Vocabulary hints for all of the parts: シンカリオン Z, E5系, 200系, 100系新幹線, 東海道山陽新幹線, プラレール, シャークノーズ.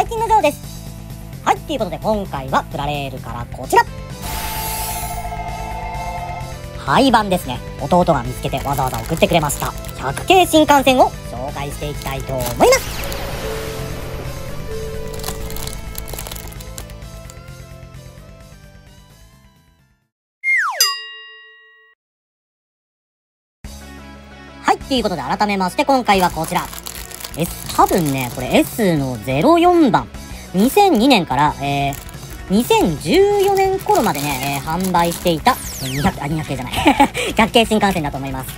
ライティング上です。はい、ということで今回はプラレールからこちら廃盤ですね。弟が見つけてわざわざ送ってくれました100系新幹線を紹介していきたいと思います。はい、ということで改めまして今回はこちら S、多分ねこれ S の04番2002年から、2014年頃までね、販売していた200系じゃない100系新幹線だと思います。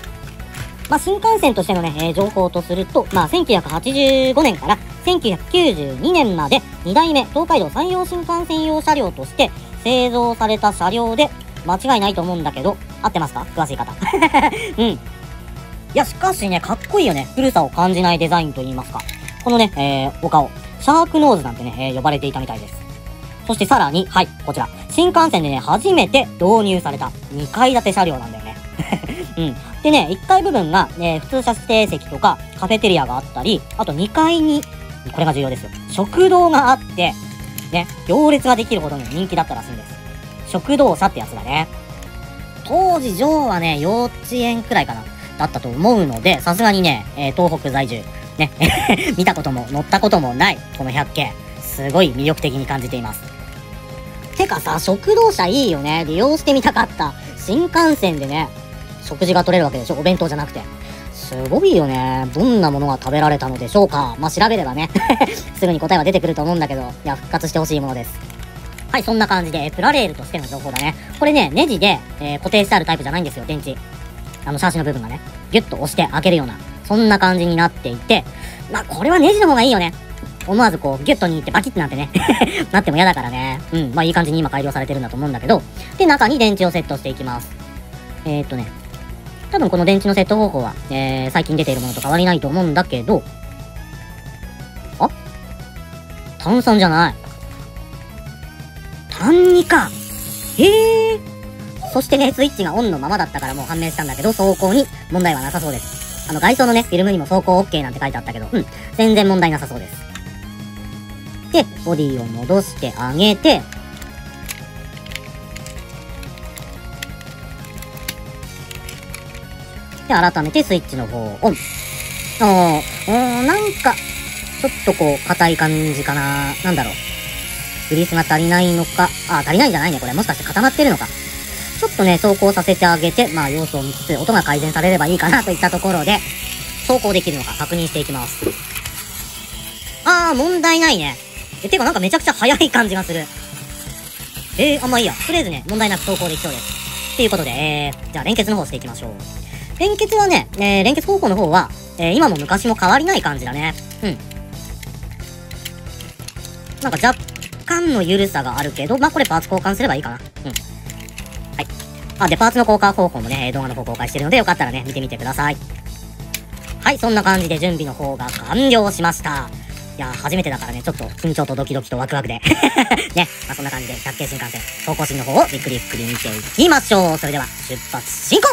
まあ、新幹線としてのね、情報とすると、まあ、1985年から1992年まで2代目東海道山陽新幹線用車両として製造された車両で間違いないと思うんだけど、合ってますか詳しい方うん。いや、しかしね、かっこいいよね。古さを感じないデザインといいますか。このね、お顔。シャークノーズなんてね、呼ばれていたみたいです。そしてさらに、はい、こちら。新幹線でね、初めて導入された2階建て車両なんだよね。うん。でね、1階部分が、普通車指定席とかカフェテリアがあったり、あと2階に、これが重要ですよ。食堂があって、ね、行列ができるほどの人気だったらしいんです。食堂車ってやつだね。当時、ジョーはね、幼稚園くらいかな、だったと思うので、さすがにね、東北在住。ね、見たことも乗ったこともないこの100系すごい魅力的に感じています。てかさ、食堂車いいよね。利用してみたかった。新幹線でね食事が取れるわけでしょ、お弁当じゃなくて。すごいよね。どんなものが食べられたのでしょうか。まあ、調べればねすぐに答えは出てくると思うんだけど、いや復活してほしいものです。はい、そんな感じでプラレールとしての情報だね。これねネジで、固定してあるタイプじゃないんですよ。電池シャーシの部分がねギュッと押して開けるようなそんな感じになっていて、まあ、これはネジの方がいいよね。思わずこう、ギュッと握ってバキッてなんてねなっても嫌だからね。うん。まあ、いい感じに今改良されてるんだと思うんだけど。で、中に電池をセットしていきます。多分この電池のセット方法は、最近出ているものと変わりないと思うんだけど、あ？単3じゃない。単2か。へえ。そしてね、スイッチがオンのままだったからもう判明したんだけど、走行に問題はなさそうです。外装のね、フィルムにも走行 OK なんて書いてあったけど、うん、全然問題なさそうです。で、ボディを戻してあげて、で、改めてスイッチの方をオン。なんか、ちょっとこう、硬い感じかな。なんだろう。グリースが足りないのか。足りないんじゃないね、これ。もしかして固まってるのか。ちょっとね、走行させてあげて、まあ、様子を見つつ、音が改善されればいいかなといったところで、走行できるのか確認していきます。問題ないね。てかなんかめちゃくちゃ速い感じがする。まあいいや。とりあえずね、問題なく走行できそうです。ということで、じゃあ連結の方していきましょう。連結はね、連結方向の方は、今も昔も変わりない感じだね。うん。なんか若干の緩さがあるけど、まあこれパーツ交換すればいいかな。うん。で、パーツの交換方法もね、動画の方公開してるので、よかったらね、見てみてください。はい、そんな感じで準備の方が完了しました。いやー、初めてだからね、ちょっと緊張とドキドキとワクワクで。ね、まあ、そんな感じで、100系新幹線、走行シーンの方をびっくりびっくり見ていきましょう。それでは、出発進行！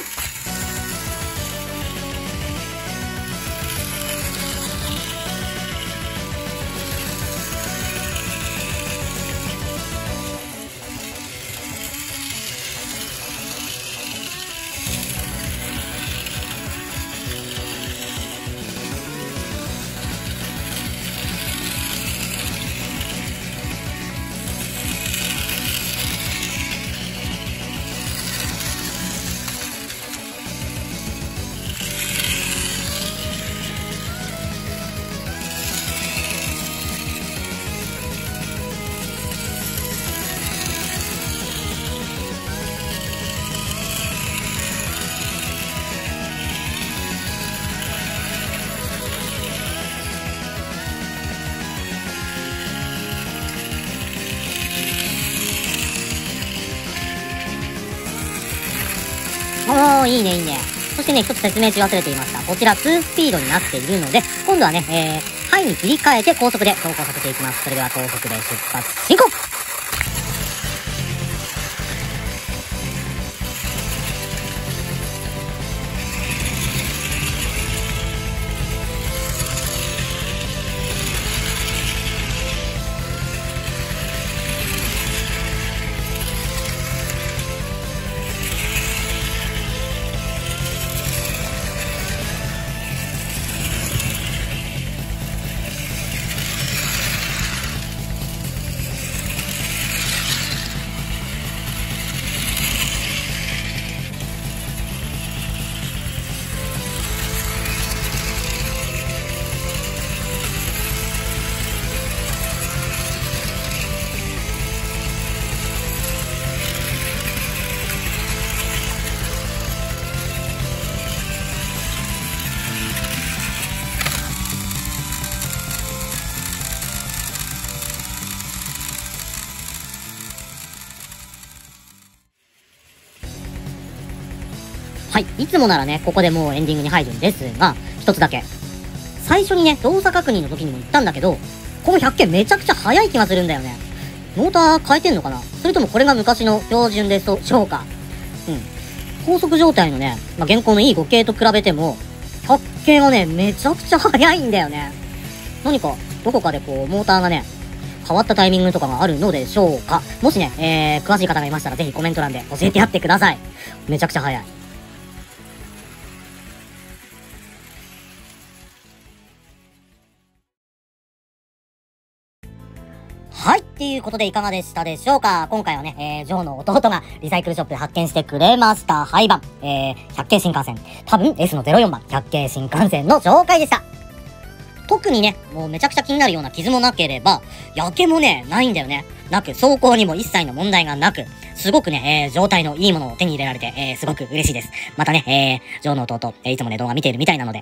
いいね、いいね。そしてね、一つ説明し忘れていました。こちら2スピードになっているので、今度はね、ハイに切り替えて高速で走行させていきます。それでは高速で出発進行！はい、いつもならね、ここでもうエンディングに入るんですが、一つだけ。最初にね、動作確認の時にも言ったんだけど、この100件めちゃくちゃ早い気がするんだよね。モーター変えてんのかな、それともこれが昔の標準でしょうか。高速状態のね、現行の E5 系と比べても、100系はね、めちゃくちゃ早いんだよね。何か、どこかでこう、モーターがね、変わったタイミングとかがあるのでしょうか。もしね、詳しい方がいましたら、ぜひコメント欄で教えてやってください。めちゃくちゃ早い。はい。ということでいかがでしたでしょうか。今回はね、ジョーの弟がリサイクルショップで発見してくれました廃盤、100系新幹線、多分 S の04番100系新幹線の紹介でした。特にね、もうめちゃくちゃ気になるような傷もなければ、焼けもね、ないんだよね。なく、走行にも一切の問題がなく、すごくね、状態のいいものを手に入れられて、すごく嬉しいです。またね、ジョーの弟、いつもね、動画見ているみたいなので、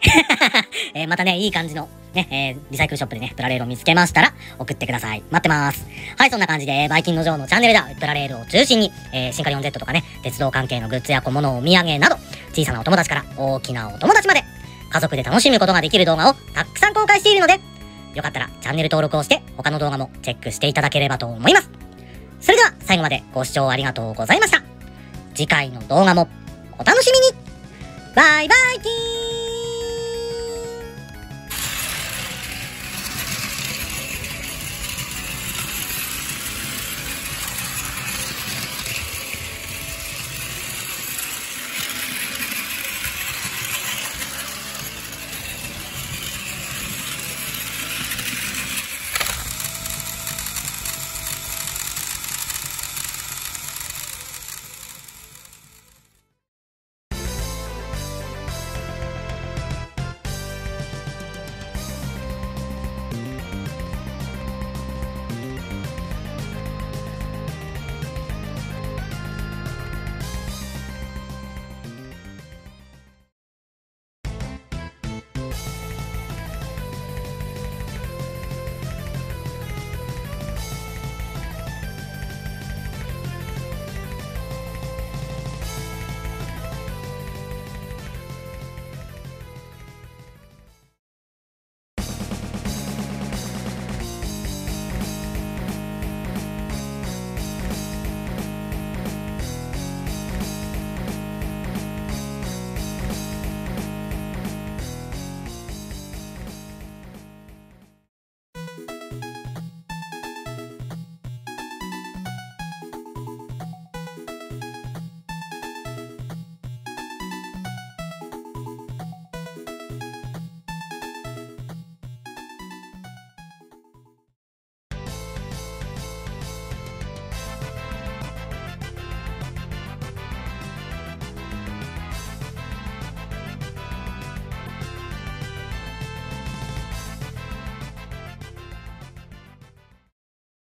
またね、いい感じの、ね、リサイクルショップでね、プラレールを見つけましたら、送ってください。待ってます。はい、そんな感じで、バイキンのジョーのチャンネルでは、プラレールを中心に、シンカリオン Z とかね、鉄道関係のグッズや小物、お土産など、小さなお友達から大きなお友達まで、家族で楽しむことができる動画をたくさん公開しているので、よかったらチャンネル登録をして他の動画もチェックしていただければと思います。それでは最後までご視聴ありがとうございました。次回の動画もお楽しみに。バイバイキーン。